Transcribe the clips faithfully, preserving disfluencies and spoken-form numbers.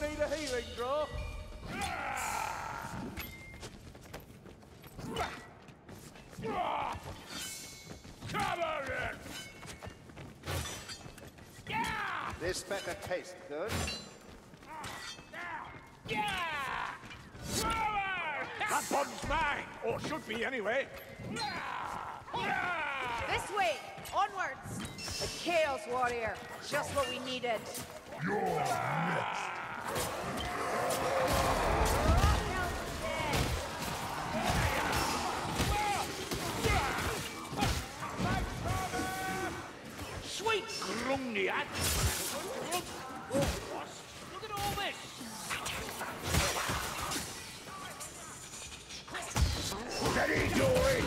might need a healing draw. Come on in. Yeah. This better taste good. Yeah. That bomb's mine, or should be anyway. This way, onwards. The Chaos Warrior, just what we needed. You're next. Sweet Grumniat! Look at all this! Steady, Dory!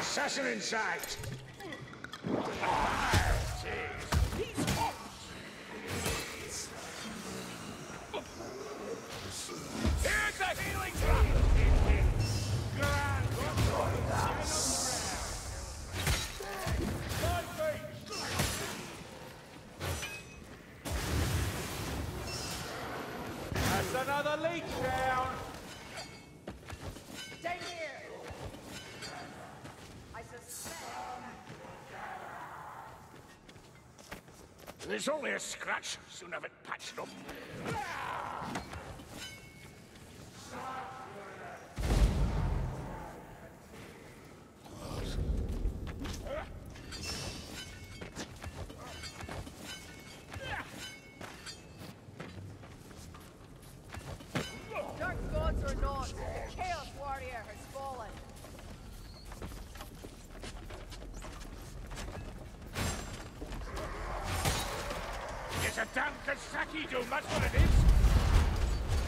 Assassin in sight! He's hot! Here's a healing drop! Grand! Another leech down! Stay here! I suspect... There's only a scratch. Soon have it patched up. Saki do, that's what it is.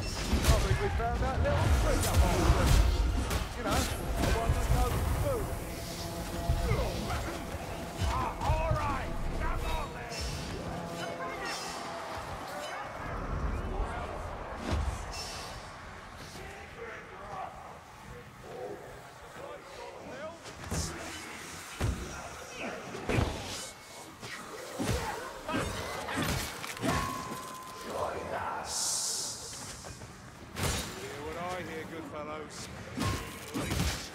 I think we found that little food up on. You know, the one that knows food. Ah, all right, come on then. Fellows. It hurts.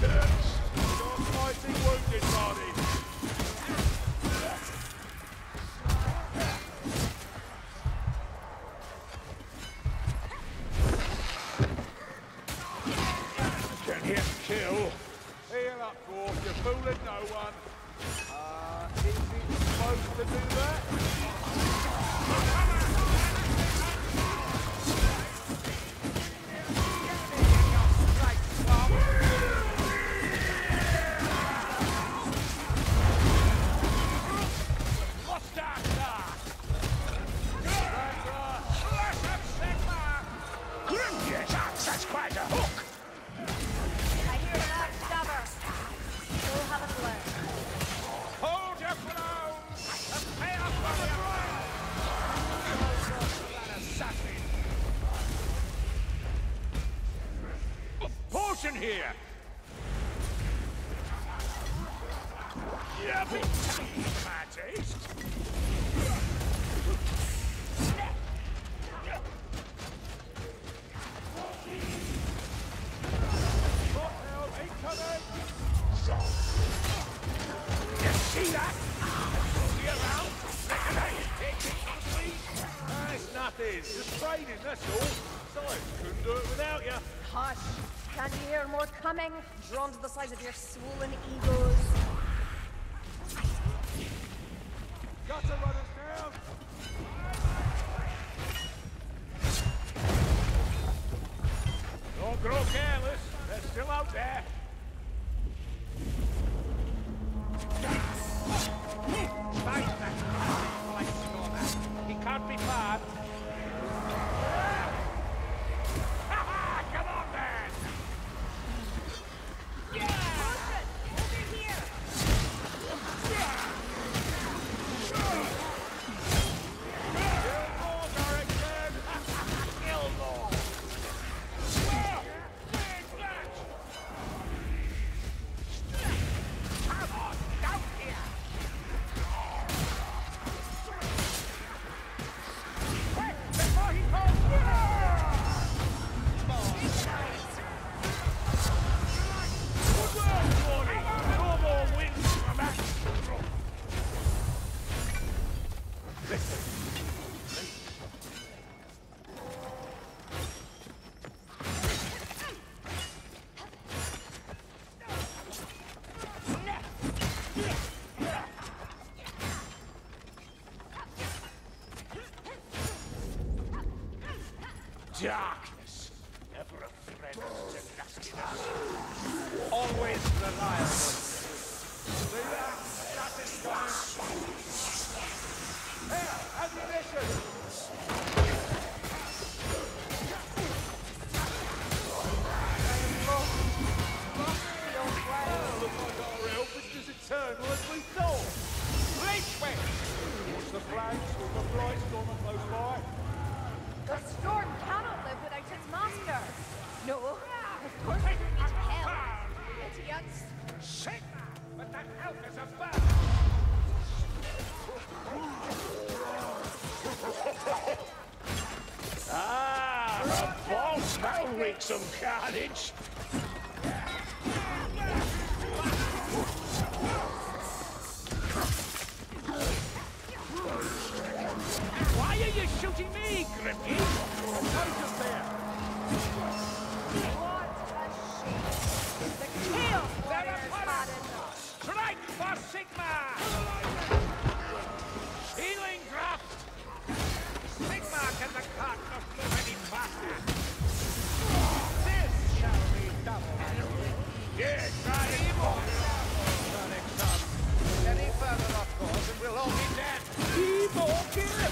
You're fighting wounded body. Can him kill. Heal up, Gorf. You're fooling no one. Uh, is he supposed to do that? Here. Yummy, my taste. You see that? Be around. That's nothing. Just training, that's all. Sorry, couldn't do it without you. Hush. Can you hear more coming? Drawn to the sides of your swollen egos. Got to run us down! Don't grow careless. They're still out there. Fight that. He can't be far. Come on, man! Yeah! Potion! Over here! Darkness, ever a threat to nastiness. Always reliable. They lack satisfaction. Air ammunition! Turn as we saw. Leechway! Watch the flags or the flight storm up those by. The storm cannot live without its master. No, of course it will need help. Idiots. Shit! But that help is a bad. Ah, a boss! That'll wreak some carnage. Shooting me, Griffin! Out of there! What a shame! The kill! They're upon us! Strike for Sigma! Healing graft! Sigma can the cart not move any faster! This shall be double! Yes, I am on! Any further off course and we'll all be dead! Keep on killing!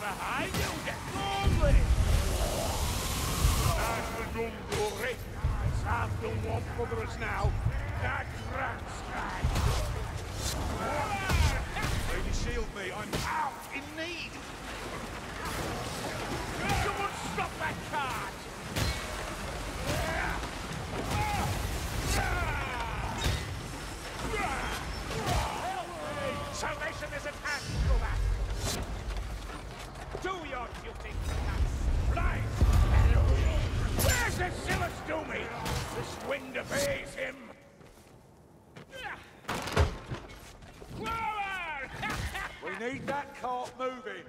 Behind you get lonely! That's the doom glory. I've done one for us now. That cracks guy. Lady shield me, I'm out in need. Someone stop that card! Salvation is at hand, go back! Do your duty, rise! Where's the Silas Doomy? This wind obeys him! We need that cart moving!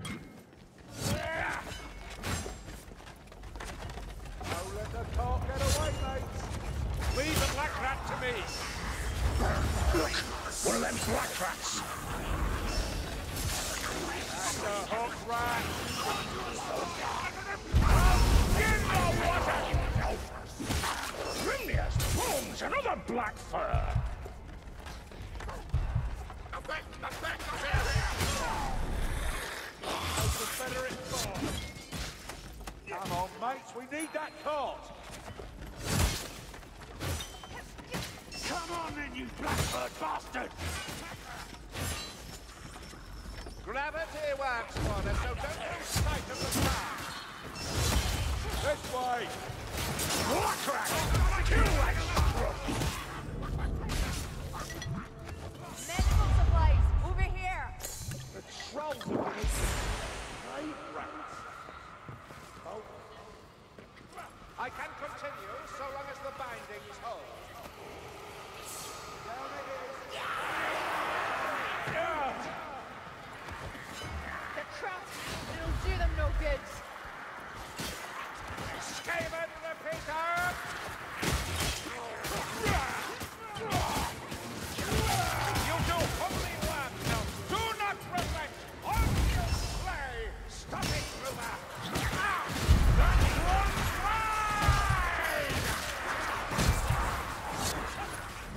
Don't let the cart get away, mate! Leave the black rat to me! Look! One of them black rats! The hook rat! In the water! Grimniest bones, another black fur! I'm back, I'm back, I'm here! A Confederate cart! Come on, mates, we need that cart! Come on then, you blackbird bastard! Gravity works for us, so don't lose sight of the car. This way! Warcrack! Kill that shit! Medical supplies, over here! The trolls of the great rats. Oh. I can continue so long as the bindings hold. Do them no good. Skaven repeater! You do only one. Now do not reflect on your play. Stop it, Ruba. Now, that one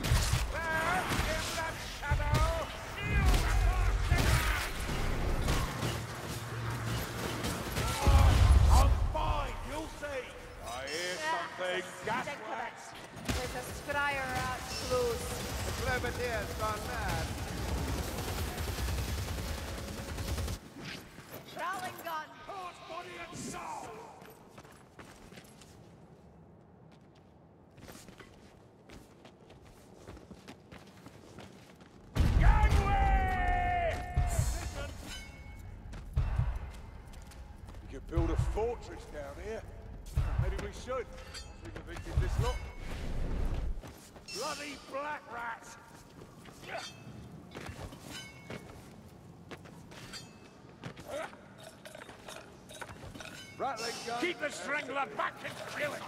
slide! There in that shadow, big gas wax. There's a scryer out loose. The Grenadier's gone mad. Prowling gun. Heart, body and soul. Gangway! We could build a fortress down here. Maybe we should. We've evicted this lot. Bloody black rats! Rattling gun. Keep the strangler back and kill it!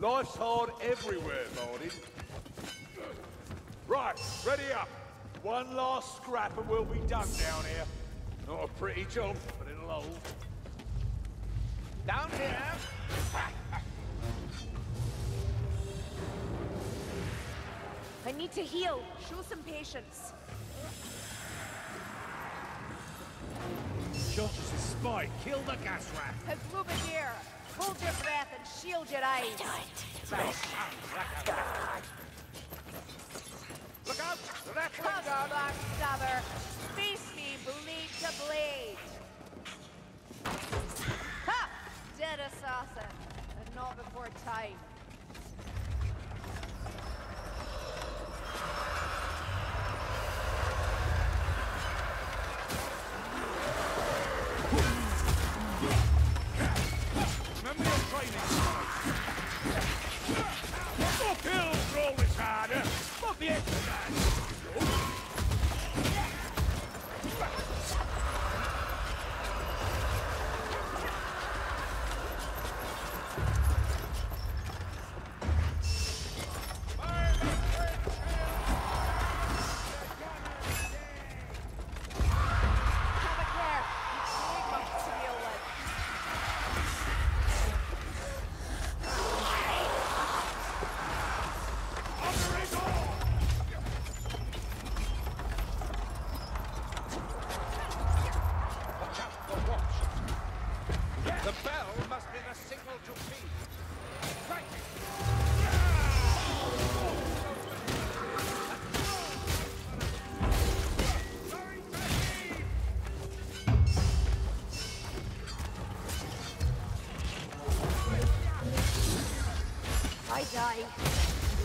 Life's hard everywhere, Martin. Right, ready up. One last scrap and we'll be done down here. Not a pretty job, but it'll hold. Down here. I need to heal. Show some patience. Shot as a spy. Kill the gas rat. It's moving here. Hold your breath and shield your eyes. Look out! Left wing down! Cover, face me, bleed to blade! Ha! Dead assassin, and not before time.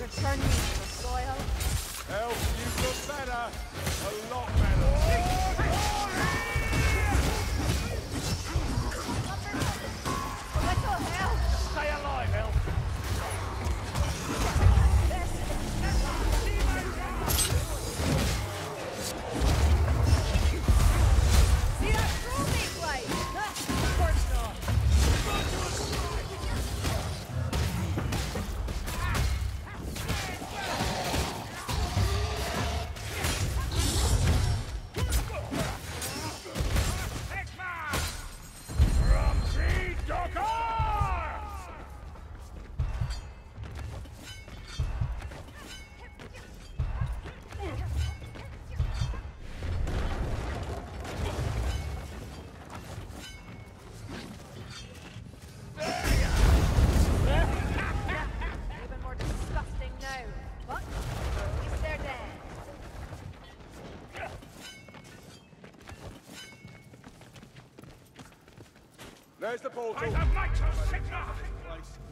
Return me to the soil. Help, you look better. A lot better. A little help. Stay alive, help. See that trophy flight? Of course not. There's the portal. I have my signal.